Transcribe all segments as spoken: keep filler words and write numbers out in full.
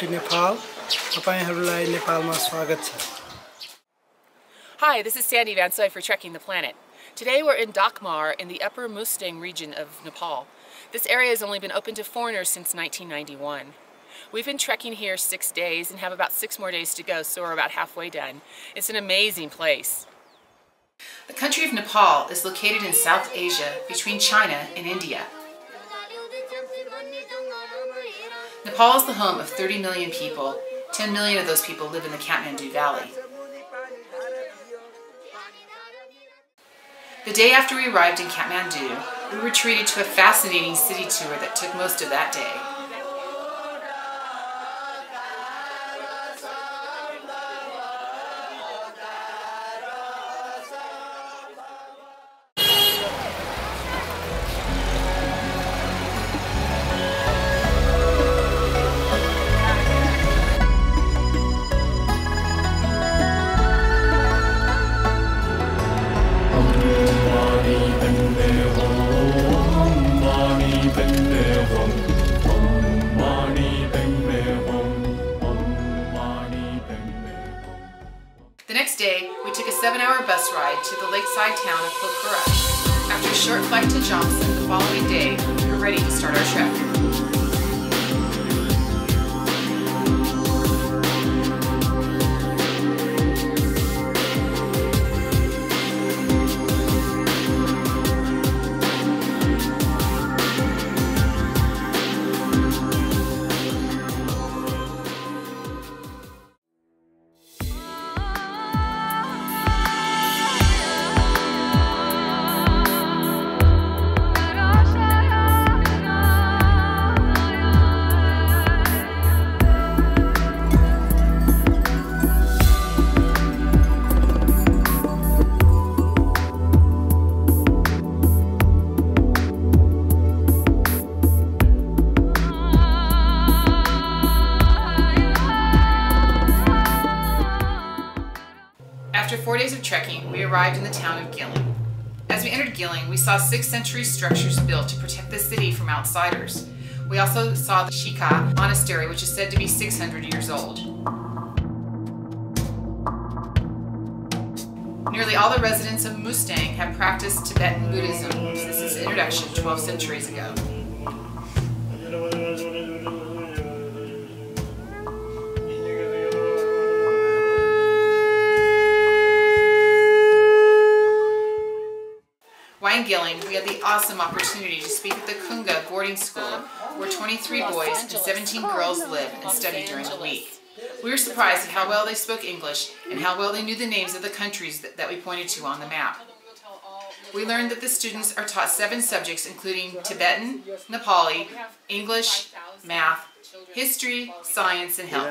Welcome to Nepal. Hi, this is Sandy Van Soy for Trekking the Planet. Today we're in Dakmar in the Upper Mustang region of Nepal. This area has only been open to foreigners since nineteen ninety-one. We've been trekking here six days and have about six more days to go, so we're about halfway done. It's an amazing place. The country of Nepal is located in South Asia between China and India. Nepal is the home of thirty million people. ten million of those people live in the Kathmandu Valley. The day after we arrived in Kathmandu, we were treated to a fascinating city tour that took most of that day. The next day, we took a seven hour bus ride to the lakeside town of Pokhara. After a short flight to Jomsom the following day, we were ready to start our trek. After four days of trekking, we arrived in the town of Gheling. As we entered Gheling, we saw sixth century structures built to protect the city from outsiders. We also saw the Shikha Monastery, which is said to be six hundred years old. Nearly all the residents of Mustang have practiced Tibetan Buddhism since its introduction twelve centuries ago. In Gheling, we had the awesome opportunity to speak at the Kunga Boarding School, where twenty-three boys and seventeen girls live and study during the week. We were surprised at how well they spoke English and how well they knew the names of the countries that we pointed to on the map. We learned that the students are taught seven subjects, including Tibetan, Nepali, English, math, history, science, and health.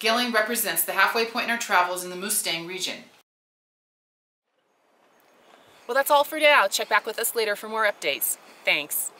Gheling represents the halfway point in our travels in the Mustang region. Well, that's all for now. Check back with us later for more updates. Thanks.